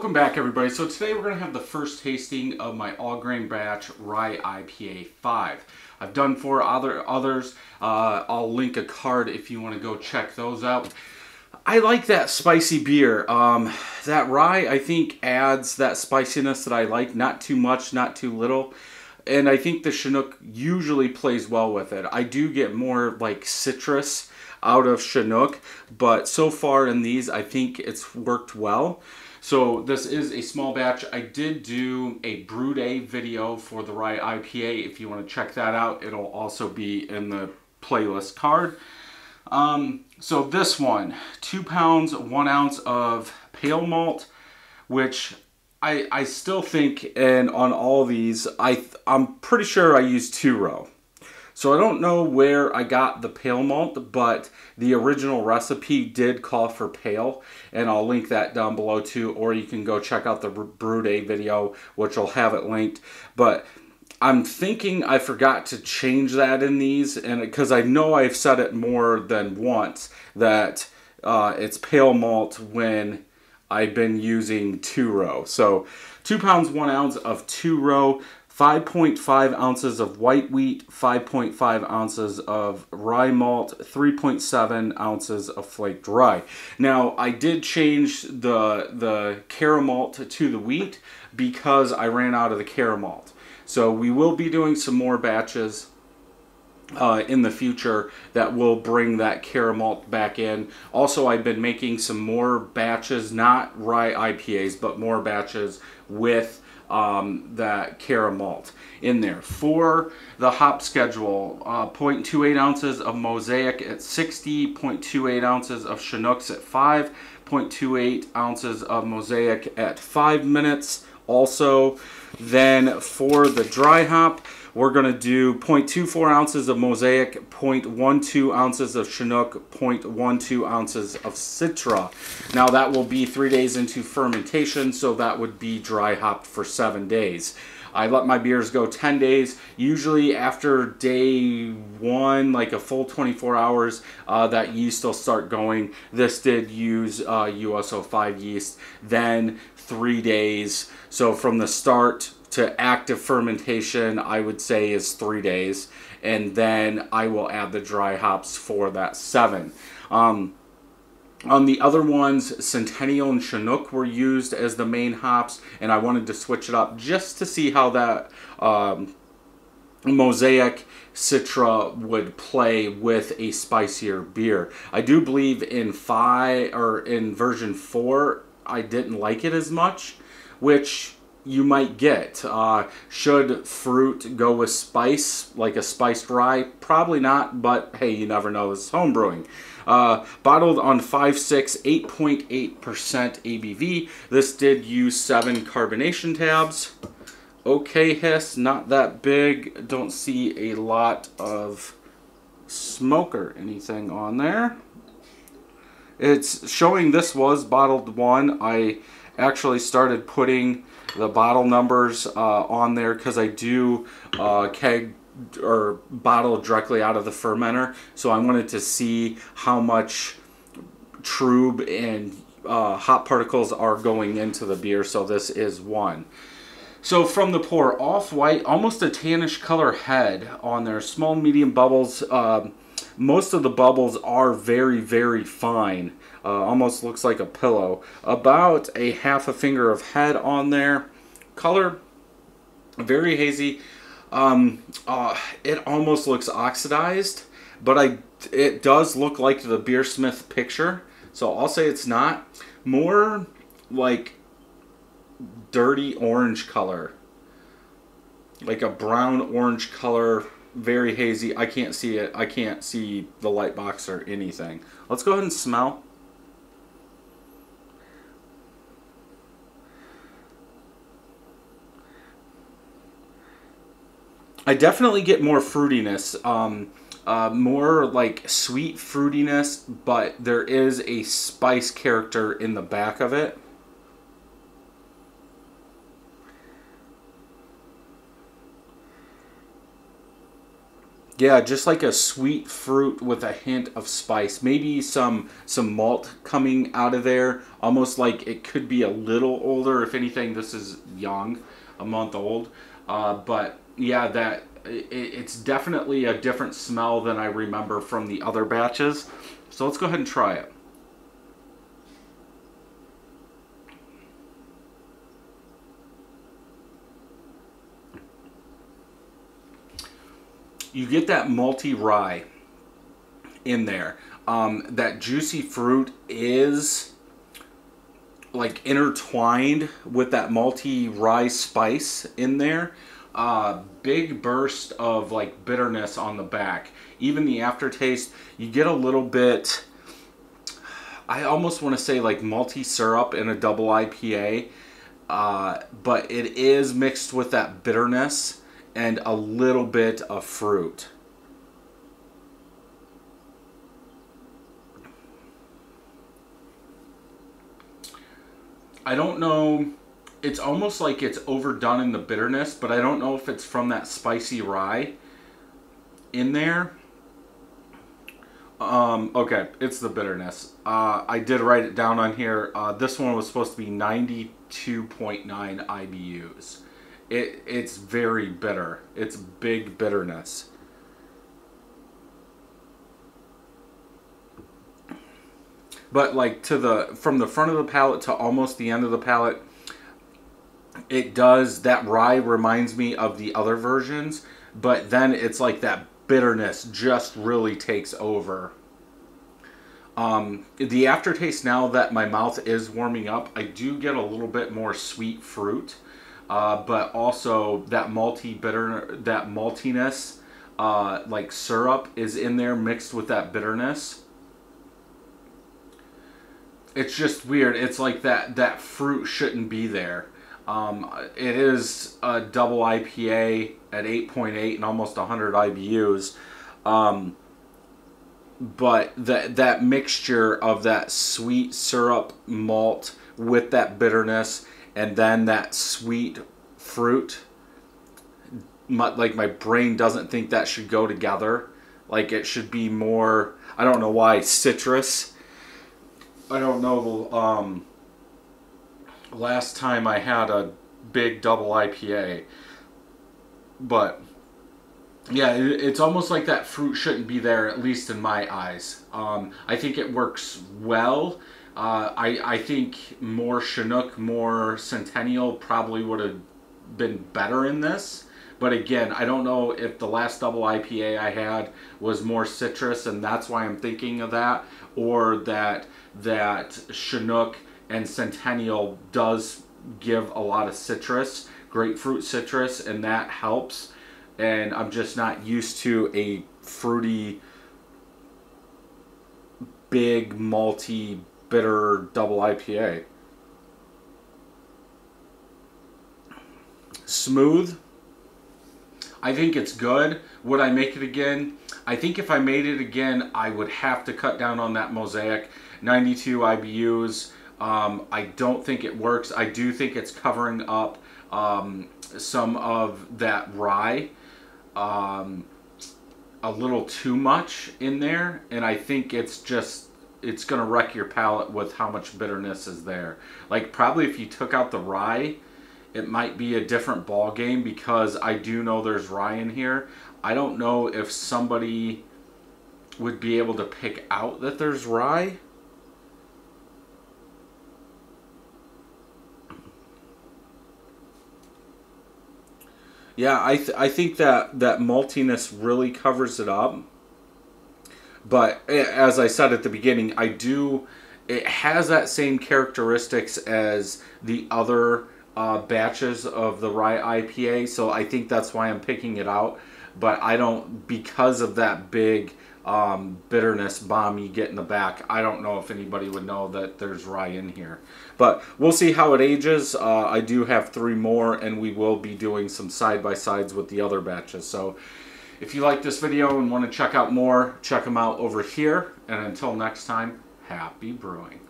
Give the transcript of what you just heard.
Welcome back, everybody. So today we're going to have the first tasting of my all-grain batch Rye IPA 5. I've done four others. I'll link a card if you want to go check those out. I like that spicy beer. That rye, I think, adds that spiciness that I like. Not too much, not too little. And I think the Chinook usually plays well with it. I do get more like citrus out of Chinook, but so far in these, I think it's worked well. So this is a small batch. I did do a brew day video for the Rye IPA. If you want to check that out, it'll also be in the playlist card. So this one, 2 pounds, 1 ounce of pale malt, which I still think, and on all these, I'm pretty sure I used 2 row. So I don't know where I got the pale malt, but the original recipe did call for pale, and I'll link that down below too, or you can go check out the brew day video, which will have it linked. But I'm thinking I forgot to change that in these, and because I know I've said it more than once that it's pale malt when I've been using 2 row. So 2 pounds, 1 ounce of 2 row. 5.5 ounces of white wheat, 5.5 ounces of rye malt, 3.7 ounces of flaked rye. Now, I did change the caramel to the wheat because I ran out of the caramel. So we will be doing some more batches in the future that will bring that caramel back in. Also, I've been making some more batches, not rye IPAs, but more batches with that caramel in there. For the hop schedule, 0.28 ounces of Mosaic at 60, 0.28 ounces of Chinooks at 5, 0.28 ounces of Mosaic at 5 minutes. Also, then for the dry hop, we're going to do 0.24 ounces of Mosaic, 0.12 ounces of Chinook, 0.12 ounces of Citra. Now that will be 3 days into fermentation, so that would be dry hopped for 7 days. I let my beers go 10 days. Usually after day one, like a full 24 hours, that yeast will start going. This did use US05 yeast, then 3 days. So from the start to active fermentation, I would say is 3 days, and then I will add the dry hops for that 7. On the other ones, Centennial and Chinook were used as the main hops, and I wanted to switch it up just to see how that Mosaic Citra would play with a spicier beer. I do believe in version 4, I didn't like it as much, which you might get. Should fruit go with spice, like a spiced rye? Probably not, but hey, you never know. This is home brewing. Bottled on 5.6, 8.8% ABV. This did use 7 carbonation tabs. Okay, hiss, not that big. Don't see a lot of smoke or anything on there. It's showing this was bottled 1. I actually started putting the bottle numbers on there because I do keg or bottle directly out of the fermenter, so I wanted to see how much trub and hop particles are going into the beer. So this is 1. So from the pour, off-white, almost a tannish color head on there, small medium bubbles. Most of the bubbles are very, very fine. Almost looks like a pillow. About a half a finger of head on there. Color, very hazy. It almost looks oxidized, but it does look like the Beersmith picture. So I'll say it's not. More like dirty orange color. Like a brown orange color. Very hazy. I can't see it. I can't see the light box or anything. Let's go ahead and smell. I definitely get more fruitiness, more like sweet fruitiness, but there is a spice character in the back of it. Yeah, just like a sweet fruit with a hint of spice. Maybe some malt coming out of there. Almost like it could be a little older. If anything, this is young, a month old. But yeah, that it's definitely a different smell than I remember from the other batches. So let's go ahead and try it. You get that malty rye in there. That juicy fruit is like intertwined with that malty rye spice in there. Big burst of like bitterness on the back. Even the aftertaste, you get a little bit, I almost want to say like malty syrup in a double IPA. But it is mixed with that bitterness and a little bit of fruit. I don't know, it's almost like it's overdone in the bitterness, but I don't know if it's from that spicy rye in there. Okay, it's the bitterness. I did write it down on here. This one was supposed to be 92.9 IBUs. It's very bitter. It's big bitterness. But like from the front of the palate to almost the end of the palate, it does, that rye reminds me of the other versions, but then it's like that bitterness just really takes over. The aftertaste, now that my mouth is warming up, I do get a little bit more sweet fruit. But also that maltiness, like syrup is in there mixed with that bitterness. It's just weird. It's like that fruit shouldn't be there. It is a double IPA at 8.8 and almost 100 IBUs. But that mixture of that sweet syrup malt with that bitterness, and then that sweet fruit, like my brain doesn't think that should go together. Like it should be more, I don't know why, citrus. I don't know, last time I had a big double IPA. But yeah, it's almost like that fruit shouldn't be there, at least in my eyes. I think it works well. I think more Chinook, more Centennial probably would have been better in this. But again, I don't know if the last double IPA I had was more citrus, and that's why I'm thinking of that, or that Chinook and Centennial does give a lot of citrus, grapefruit citrus, and that helps. And I'm just not used to a fruity, big, malty, bitter double IPA. Smooth. I think it's good. Would I make it again? I think if I made it again, I would have to cut down on that Mosaic. 92 IBUs. I don't think it works. I do think it's covering up some of that rye a little too much in there, and I think it's going to wreck your palate with how much bitterness is there. Like probably if you took out the rye, it might be a different ball game, because I do know there's rye in here. I don't know if somebody would be able to pick out that there's rye. Yeah, I think that maltiness really covers it up. But as I said at the beginning, it has that same characteristics as the other batches of the Rye IPA, so I think that's why I'm picking it out. But I don't, because of that big bitterness bomb you get in the back, I don't know if anybody would know that there's rye in here. But we'll see how it ages. I do have 3 more, and we will be doing some side-by-sides with the other batches. So if you like this video and want to check out more, check them out over here. And until next time, happy brewing.